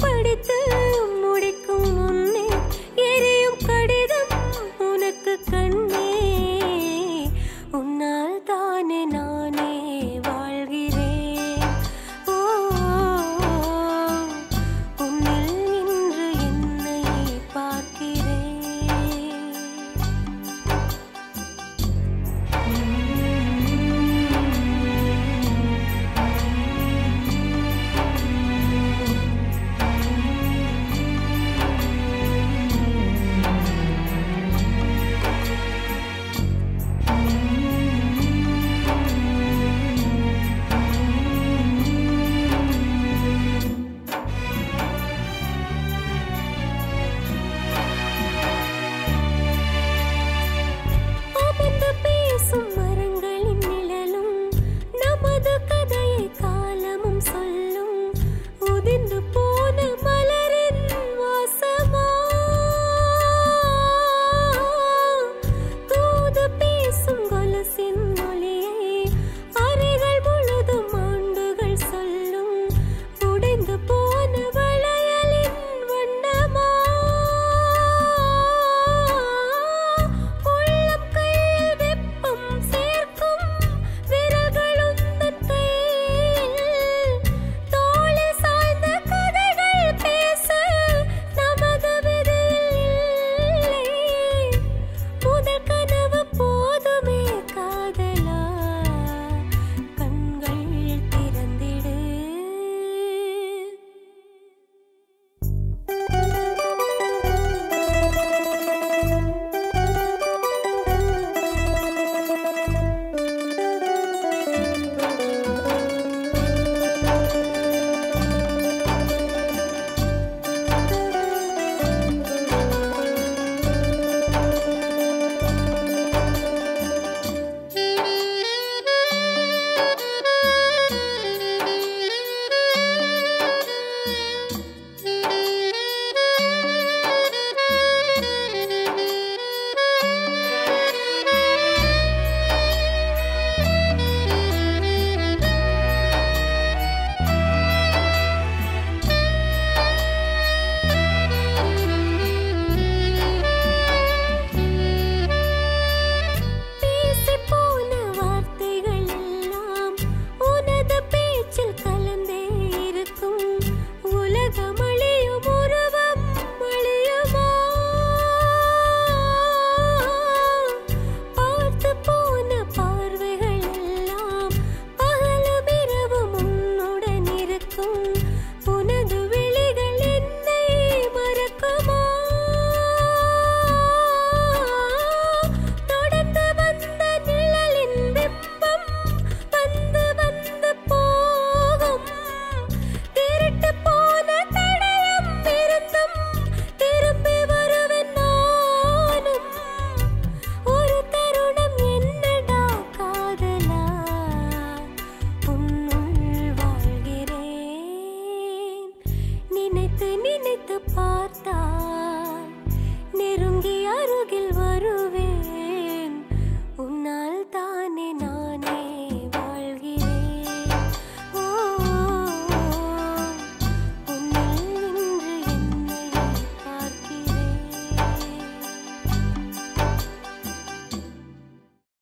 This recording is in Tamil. पढ़ते